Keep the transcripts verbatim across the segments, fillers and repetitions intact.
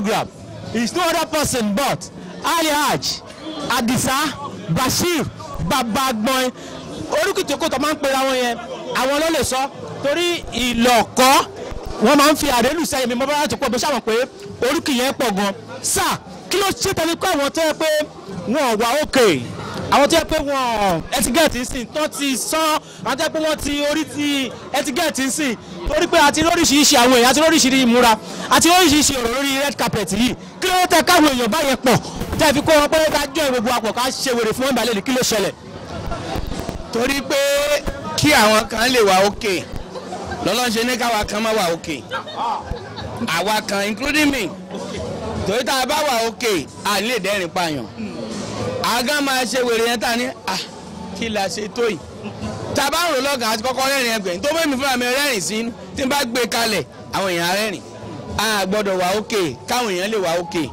program is no other person but Ali Haj Adisa Bashir Babagboy. Orúkọ ìjókòó tó máa ń pera wọn yẹn àwọn ló lè sọ torí ìlọ́kọ́ wọ́n máa ń fi àrélù sẹ́yẹ mi mọ́bára tó pọ̀ bó ṣàwọn pé orúkọ yẹn pọ̀ gan. Sir, kí ló ṣe tẹ́lẹ̀ kọ́ àwọn tó yẹ pé wọn ò wá òkè, àwọn tó yẹ pé wọn ẹtígẹ́ẹ̀tì ń sìn tó ti sán, àwọn tó yẹ pé wọ́n ti orí ti ẹtígẹ́ẹ̀tì ń sìn torí pé àti lóríṣiríṣi àwọn èèyàn àti lóríṣiríṣi ìmúra àti lóríṣiríṣi ọ̀rọ̀ lórí red carpet yìí, kí ló tẹ káwọn èèyàn báyẹn pọ̀ tẹ́ fi kó wọn pé ká jọ ìgbogbo àpọ̀ ká ṣe wèrè fún wọn ìbàlẹ̀ ní kí ló ṣẹlẹ̀? Torí pé kí àwọn kan lè wà òkè lọ́lọ́run ṣe ní káwa kan má wà òkè, àwa kan including me, torí tá a bá wà òkè à lè dẹ́rìn pààyàn, àgá máa ṣe wèrè yẹn tá a ní à kí la ṣe tó yìí, tá a bá rò lọ́gàá àti kọ́kọ́ rẹ́rìn ẹgbẹ̀rin tó bẹ́ẹ̀ mi fúnra mi rẹ́rìn sí tí n bá gbé kalẹ̀ àwọn èèyàn rẹ́rìn. A gbọ́dọ̀ wà òkè káwọn èèyàn lè wà òkè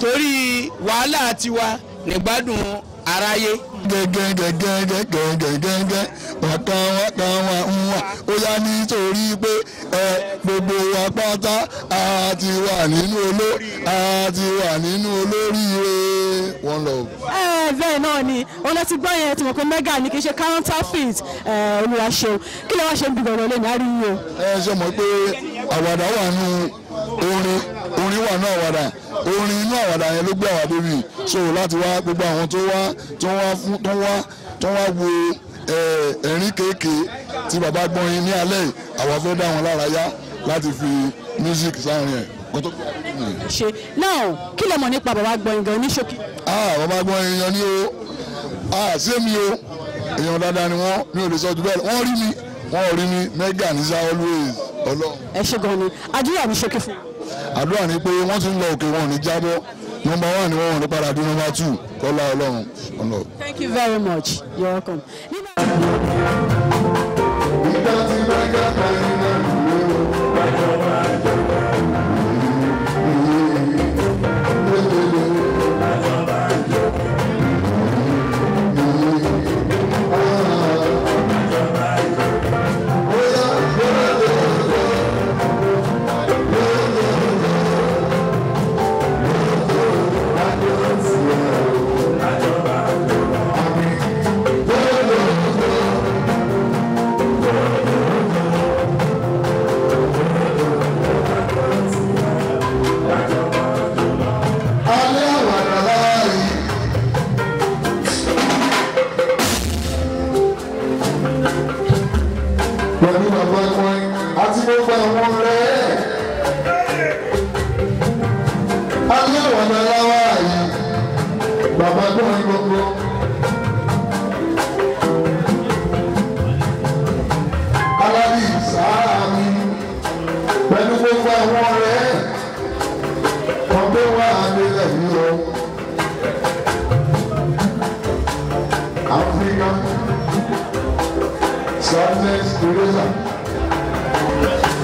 torí wàhálà tiwa nígbádùn aráyé. Gẹ́gẹ́ gẹ́gẹ́ gẹ́gẹ́ gẹ́gẹ́ bàtàn wàtàn wà ń wà ó yá nítorí pé ẹ gbogbo wa pátá a ti wà nínú olórí a ti wà nínú olóríire one love. Ẹ bẹ́ẹ̀ náà ni wọn lọ ti gbọ́ yẹn tí mo pe mega ni kì í ṣe counterfeit olùwàṣeun kí ló wá ṣe ń bìbọn ọ̀rọ̀ lẹ́nu àríyìn o. Ẹ ṣe mọ̀ pé àwàdà wà nù orin orin wà nù àwàdà orin inú àwàdà yẹn ló gbé àwa débi so láti wá gbogbo àwọn tó wá tó wá fún tó wá tó wá wo ẹ̀rín kéékèé tí Babagboy ní alẹ́ àwa fẹ́ dá wọn lára yá láti fi music sáárín ẹ̀ kó tó. Ṣe náà kí lẹ mọ̀ nípa Babagboy gan ní ṣókí? Ah, Babagboy èèyàn ni o, ah sẹ́mi o, èèyàn dáadáa ni wọ́n, mi ò lè sọ jù bẹ́ẹ̀ lọ, wọ́n rí mi wọ́n ò rí mi mega nisa always ọlọ́run. Ẹ ṣe gan ni àdúrà mi ṣókí fún mi. Àdúrà ni pé wọ́n ti ń lọ òkè wọn ò ní jábọ́, nọmba one ni wọ́n wọ́n ní padà dé nọmba two kọ́lá ọlọ́run ọ̀nà. Thank you very much, you're welcome. Theresa May,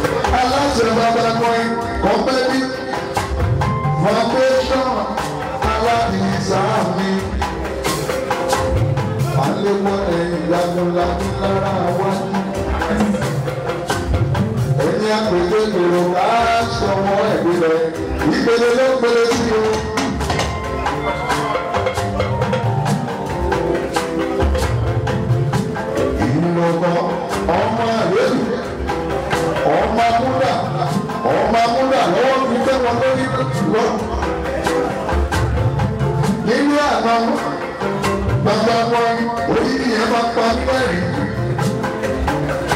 Babagboy, company, foundation, Ali Haj Adisa. Alewo ẹ̀yà lọ́la lára wá. Ẹni àpèjẹ́ gbèrò ká sọmọ ẹ̀gbẹ́ rẹ̀, ìpele ló pele sí o.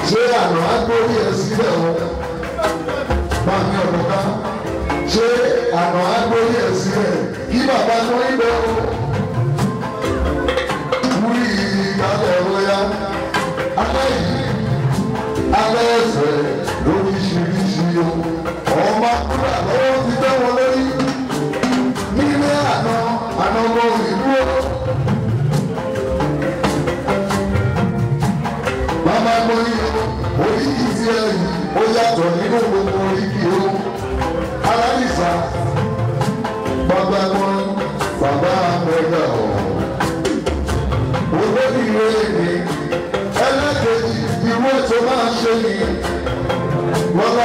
Ṣé àná agbóyè sílẹ̀ kí bàbá tó ń bọ̀ wúrí ìgbàlẹ̀ ọ̀yá aláìní alẹ́sẹ̀ lóríṣiríṣi o ọmọ kúrò àlọ́wọ́ ti tẹ́ wọn lórí nílé àná àná ọmọ ìlú o. Babagboy oríkì tí ẹ yìí ó yàtọ̀ nínú gbogbo oríkì o. Adisa Babagboy bàbá mẹ́ta ọ̀ olóbìnrin rẹ̀ ni ẹlẹ́kẹ̀ẹ́jì ìwé tó máa ṣe ni lọ́lá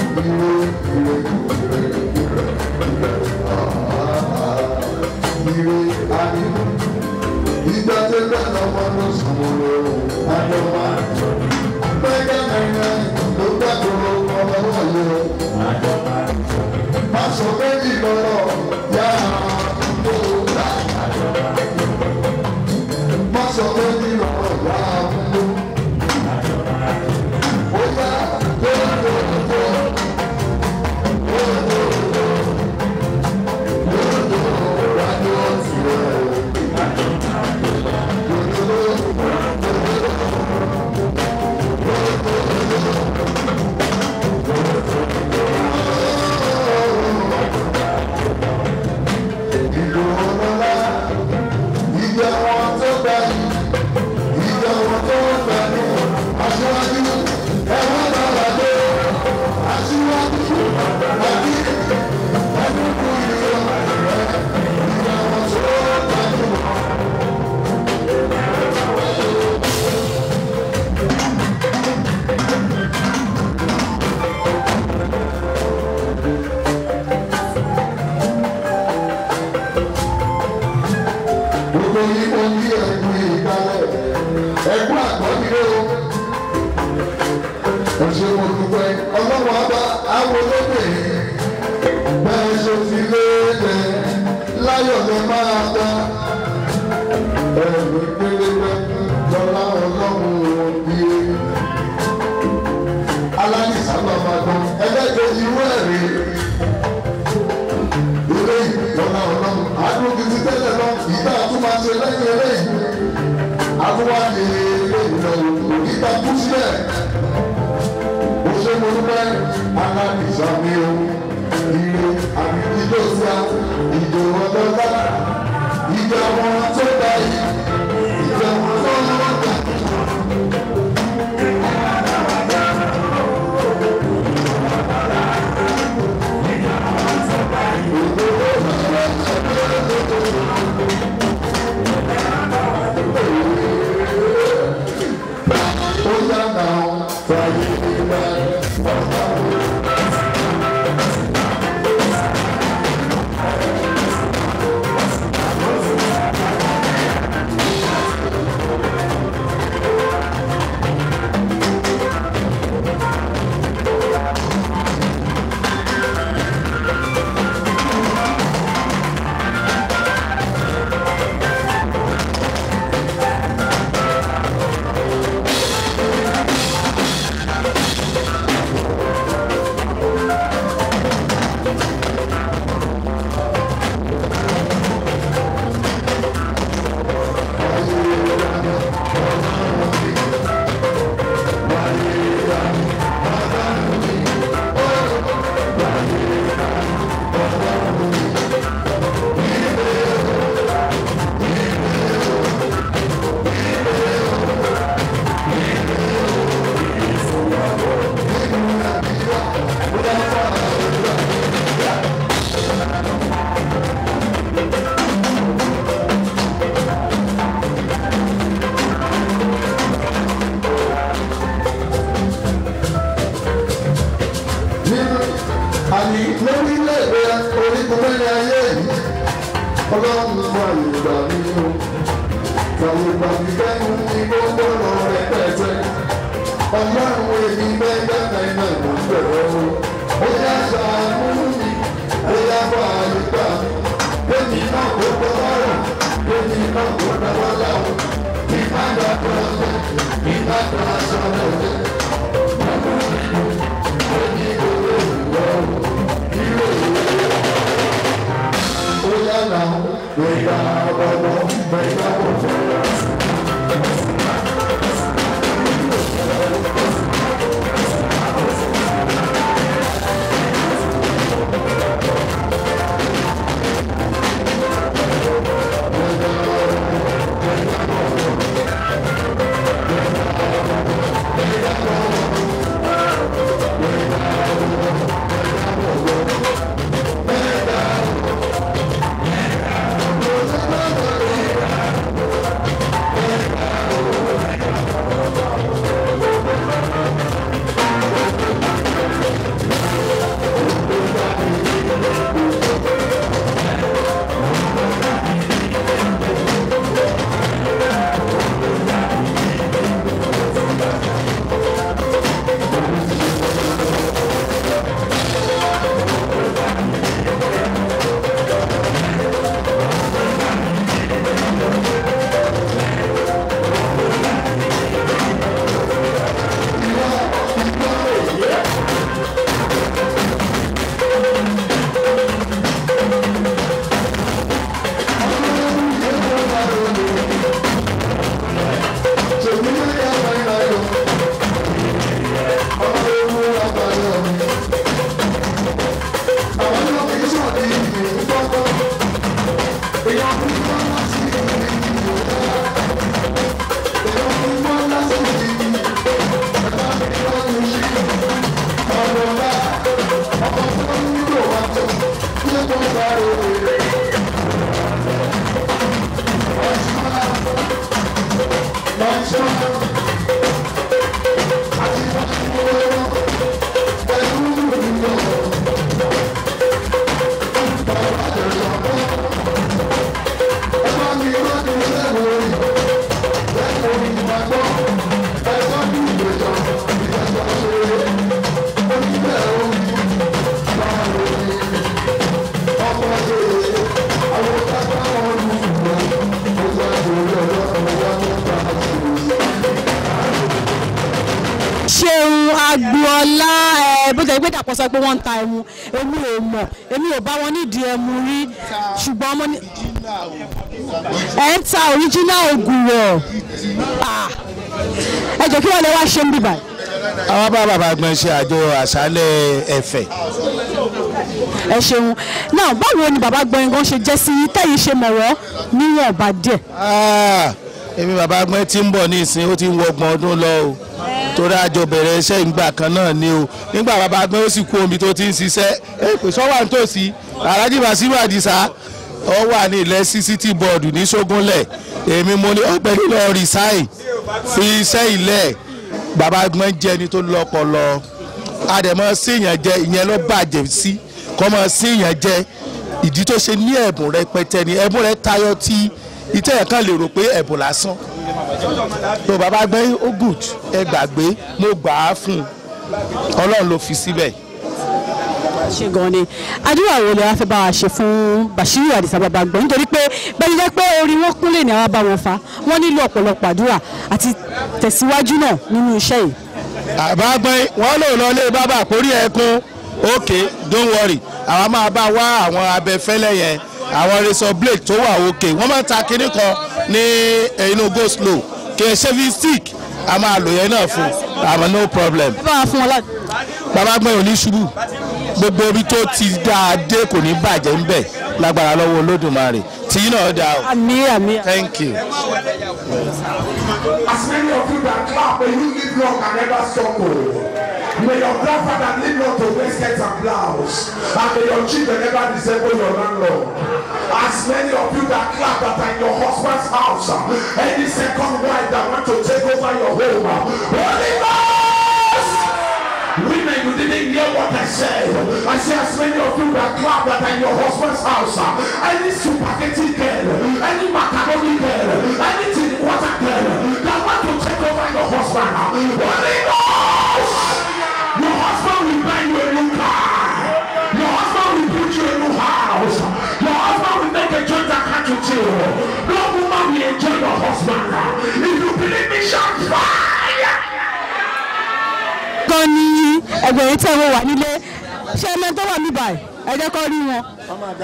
sọ pé wọ́n ta ẹmu èmi ò mọ̀ èmi ò bá wọn ní di ẹmu rí ṣùgbọ́n mo ní enter original oguro ah ẹ jẹ́ kí wọ́n lè wá ṣe nbi báyìí àwọn bá bàbá gbọ́n ṣe àjọ àṣálẹ́ Ẹ̀fẹ̀ ẹ ṣeun now báwo ni bàbá gbọ́n gan ṣe jẹ́ sí tẹ̀yin ṣe mọ̀rọ̀ ní wọ́n bá díẹ̀ ah èmi bàbá gbọ́n tí ń bọ̀ ní ìsìn ó ti ń wọgbọ̀n ọdún lọ o torí àjọ bẹ̀rẹ̀ iṣẹ́ ìgbà kan náà ni o nígbà bàbá gbọ́n ó sì kú omi tó ti ń ṣiṣẹ́ èpè sọ́wà nítòsí Alhaji Basiru Adisa ó wà ní ilẹ̀ C C T V board ní Ṣógúnlẹ̀ èmi mo ní ọ̀gbẹ́ni lọ resign fi iṣẹ́ ilẹ̀ bàbá gbọ́n jẹ́ ẹni tó lọ́pọlọ àdẹ̀mọ́ sí ìyàn jẹ ìyẹn ló bàjẹ́ sí kọ́mọ́ sí ìyàn jẹ ìdí tó ṣe ní ẹ̀bùn rẹpẹtẹ ni ẹ̀bùn rẹ tayọ tí ìtẹ̀yẹ̀ kan lè rò pé ẹ̀bùn lásán tó bàbá gbẹ́ ó good ẹ gbàgbé mo gbà á fún Ọlọ́run ló fi síbẹ̀. ṣe gan ni àdúrà wo lè wá fẹ́ bá wa ṣe fún Basiru Adisa Babagboy nítorí pé bẹ́ẹ̀ jẹ́ pé orí wọn kúnlẹ̀ ní àwọn bá wọn fa wọn nílò ọ̀pọ̀lọpọ̀ àdúrà àti tẹ̀síwájú náà nínú iṣẹ́ yìí. àbágbọ́n wọn lè lọ lé bábà kórí ẹkún okay don't worry àwa máa bá wá àwọn abẹfẹ́lẹ́ yẹn àwọn resọ blake tó wà òkè wọ́n máa ta kinní kan ní inú go slow kì í ṣe stick a máa lò yẹn náà fún àmọ́ no problem. bàbá gbọ́n ò ní ṣubú gbogbo orí tó ti dáadé kò ní bàjẹ́ ń bẹ̀ lágbára lọ́wọ́ Olódùmarè tí yín náà dá o. àmín àmín. thank you. as many of you that clap may you live long and never suffer. May your grandfather live not to waistcoats and blouse, and may your children never disable your landlord. As many of you that clap that are in your husband's house, any second wife that want to take over your home, Holy Ghost! Women, you didn't hear what I said. I say, as many of you that clap that are in your husband's house, any supermarket girl, any macaroni girl, anything water girl that want to take over your husband, Holy Ghost! Your husband will buy you a new car. Your husband will put you a new house. Your husband will make a joint account with you. No woman will enjoy your husband. If you believe me, shout fire. Kọ́ ni ẹgbẹ́ yìí tẹ́ ẹ wà nílé ṣé ẹ mẹ́tọ́ wà níbà ẹ̀ ẹ jẹ́ kọ́ rí wọn.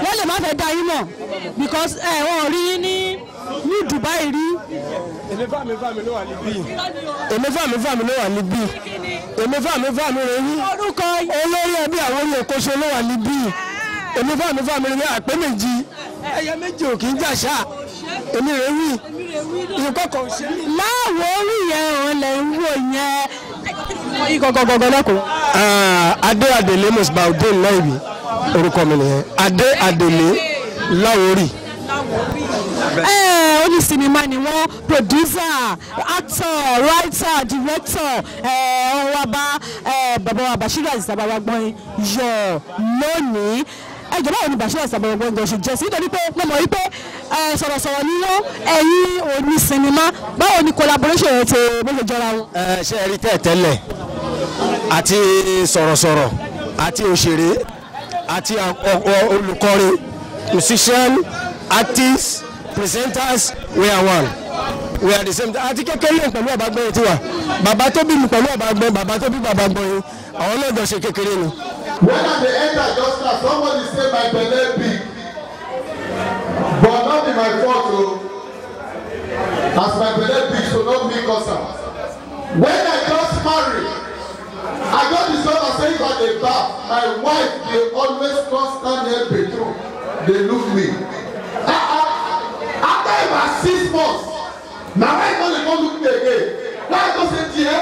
Wọ́n lè má fẹ́ dá yín mọ̀ because ẹ wọ́n rí yín ní ní Dubai rí. Èmi fà mí fà mí ló wà níbí. Èmi fà mí fà mí ló wà níbí. Èmi fà mí fà mí rèé. Orúkọ olórí ẹbí àwọn orí òkóso ló wà níbí. Èmi fà mí fà mí rèé àpé méjì. Ẹyẹ méjì ò kì í jà ṣá. Èmi rèé wí. Ìkọ̀kọ̀ ò ṣe. Láwo orí yẹn òun lẹ̀ ń wò yẹn. Ìkọ̀kọ̀kọ̀kọ̀ lẹ́kọ̀ọ́. Adé Adèlé Mùsùlùmá Òdè Láìbí orúkọ mi nìyẹn. Adé Adèlé Láwo orí. Ẹ ó ní sinimá ni wọ́n producer actor writer director ẹ ọ wá bá ẹ bàbá wa Basiru Adisa Babagboy yọ lónìí ẹ jọba òní Basiru Adisa Babagboy gan ṣe jẹ sí nítorí pé mo mọ̀ wípé ẹ sọ̀rọ̀sọ̀rọ̀ ni wọ́n ẹ̀yìn òní sinimá báwo ni collaboration rẹ ti bó ṣe jọra wọn. ẹ ṣe rí tẹ́tẹ́lẹ̀ àti sọ̀rọ̀sọ̀rọ̀ àti òṣèré àti olùkọ́rin musician artist presenters we are one we are the same àti kékeré pẹ̀lú Babagboy ti wa bàbá tó bí mi pẹ̀lú Babagboy bàbá tó bí Babagboy àwọn náà jọ ṣe kékeré ni. when at the end I just start somebody say my belle big but no be my fault o as my belle big so no me cause am when I just marry I just discover say if I dey baff my wife dey always come stand near petrol dey look me. After about six months, now I don't come look me again. Now I don't say dear,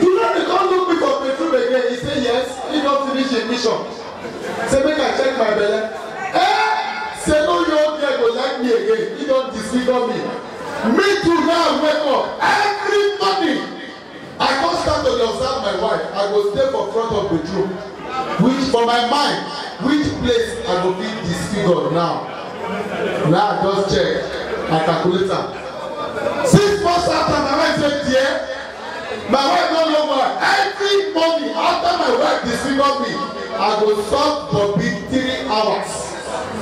you know they come look me for petrol again. He say yes, he don finish his mission. Say make I check my belle. Eh? Say no young girl go like me again. He don disfigure me. Me to now wake up. Every morning, I can't stand to observe my wife. I will stay for front of the throne. Which for my mind, which place I will be disfigured now. Now I just check my calculator. Six months after my wife said, yeah. My wife no longer. Every morning after my wife disfigured me, I will stop for big three hours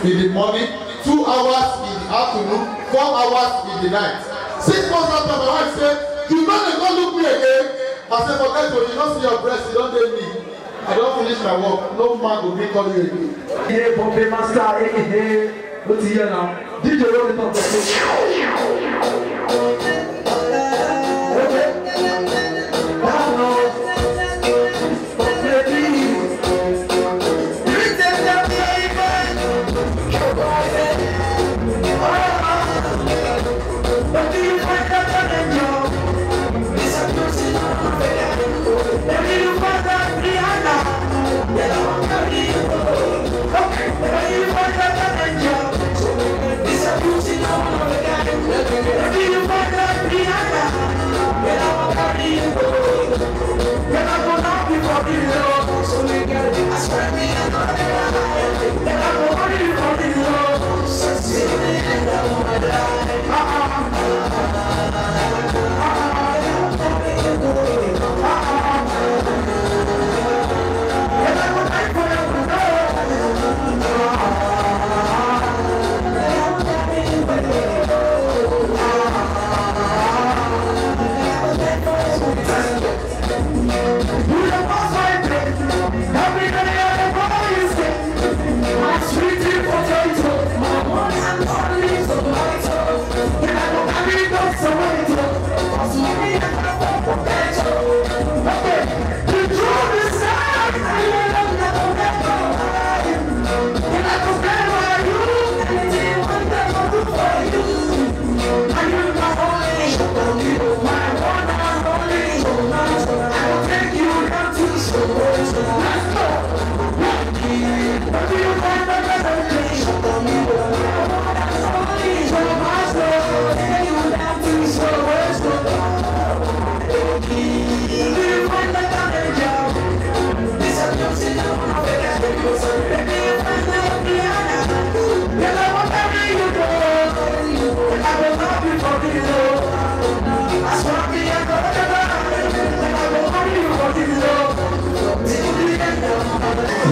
in the morning, two hours in the afternoon, four hours in the night. Six months after my wife said, you know they don't look me again. I said, forget you, you don't see your breast, you don't date me. I don't finish my work. No man will be calling you again. Hey, Pompey Master, hey, hey, what's here now? Did you roll it up? Okay.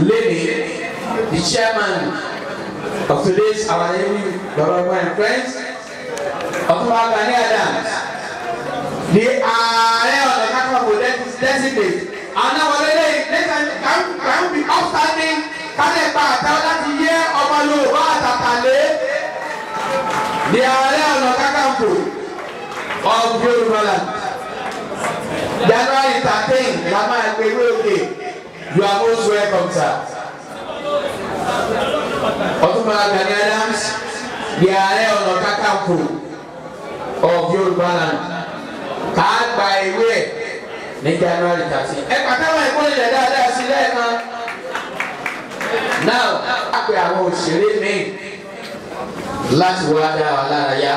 Lady, the chairman of today's our Ami Babagboy and friends, of Magani Adams, they are there on the platform for designate. And now, can we be outstanding? Can they pass that year of a low water? They are there on the platform of Yoruba land. They are not entertained. They are not entertained. You are most welcome, sir. Otumala Gani Adams, the Ààrẹ Ọ̀nà Kakanfò of Yoruba land, had by way ní January thirteenth. Ẹ pàtàkì ìkórè rẹ̀ dáadáa sí lẹ́ẹ̀kan. Now, a pè àwọn òṣèré míì láti wá dá wa lára yá.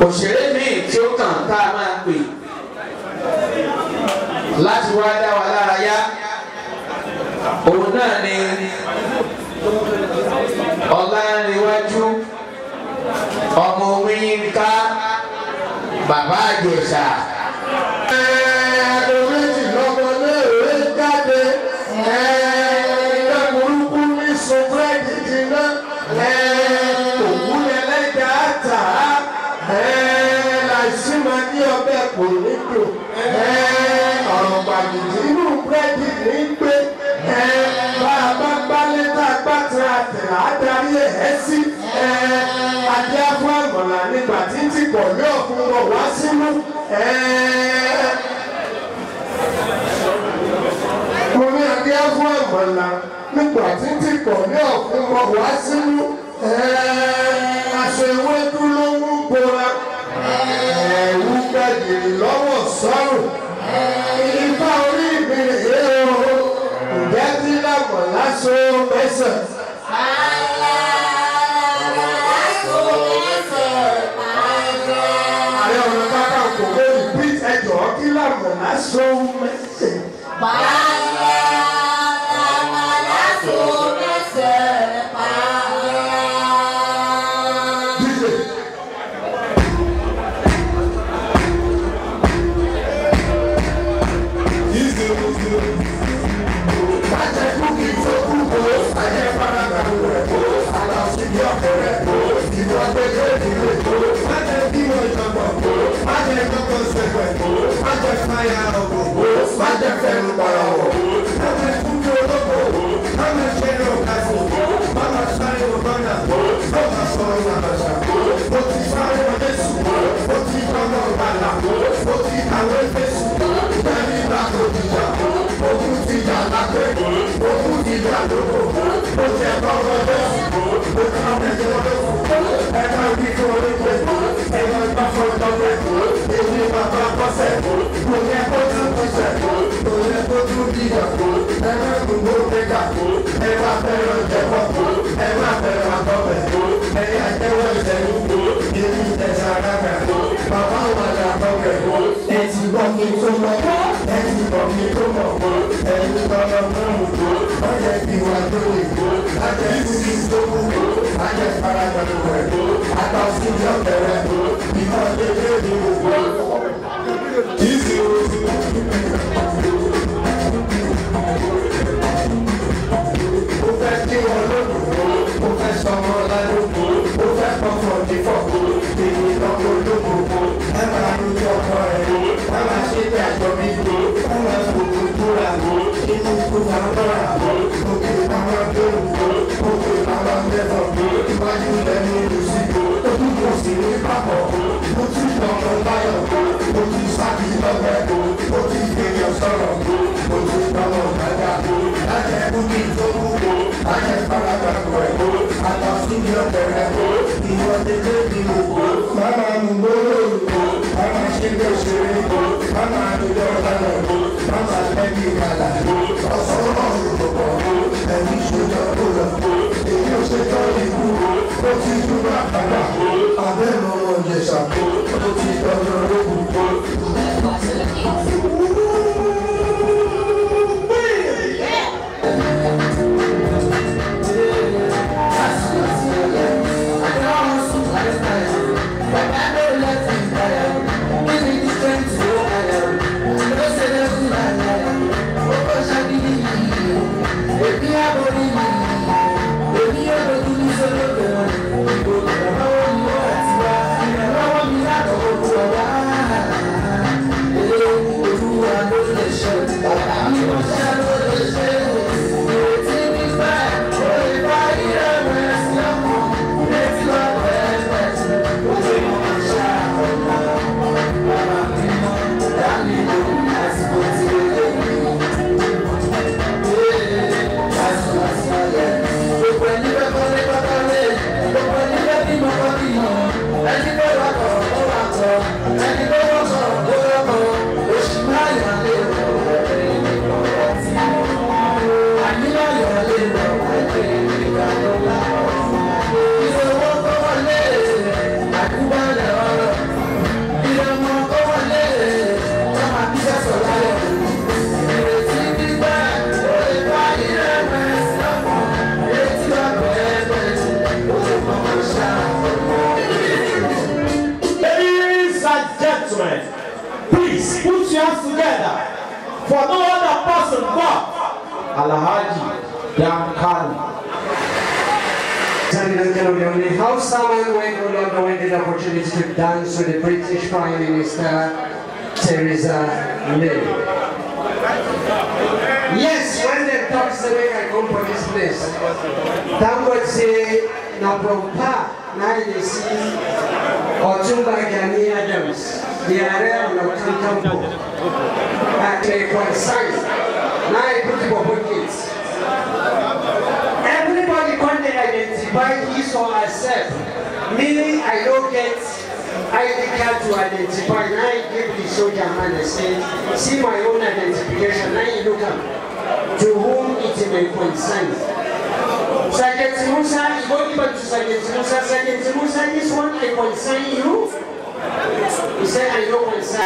Òṣèré míì tí ó kàn tá a máa pè láti wá dá wa lára yá, òun náà ni Ọláníwájú ọmọ Yínká bàbá Ìjẹ̀ṣà. Ẹ̀ẹ́dọ̀ méjì lọ́mọ náà rẹ̀ jáde. Ẹ̀ẹ́dọ̀ burúkú ní sọ́fẹ́ẹ̀dì jìnnà. Ẹ̀ẹ́dọ̀ òwú ẹlẹ́jà àtà. Ẹ̀ẹ́dọ̀ láìsí máa ní ọbẹ̀ kò ní dùn. Inú búrẹ́dì ní pé ẹ bá a bá gbálẹ́ tá a gbá tẹ àtẹ̀rà adarí ẹ̀ sí ẹ adé afọ àgbọ̀nà nígbà títí pọ̀ yóò fún wọn wá sínú ẹ. Mo ní adé afọ àgbọ̀nà nígbà títí pọ̀ yóò fún wọn wá sínú ẹ. Aṣọ ewédú ló ń bora ẹ̀wù gbẹ̀gìrì lọ́wọ́ sọ́rùn. Ifá orí mi rèé o, ǹjẹ́ tí lágbọ̀n lásán mẹ́sàn-án? Theresa May. Yes, when they talk to me, I come for this place. Thank God say, now from Pa, now they see Otumba Gani Adams, the area of Northern Temple, at a concern. Now I put it for kids. Everybody can identify his or herself, meaning I don't get I D card to identify. Now I give the soldier man and say, see my own identification. Now you look up to whom it may concern. Sergeant Musa, you go even to Sergeant Musa. Sergeant Musa, this one I concern you. He said, I don't concern.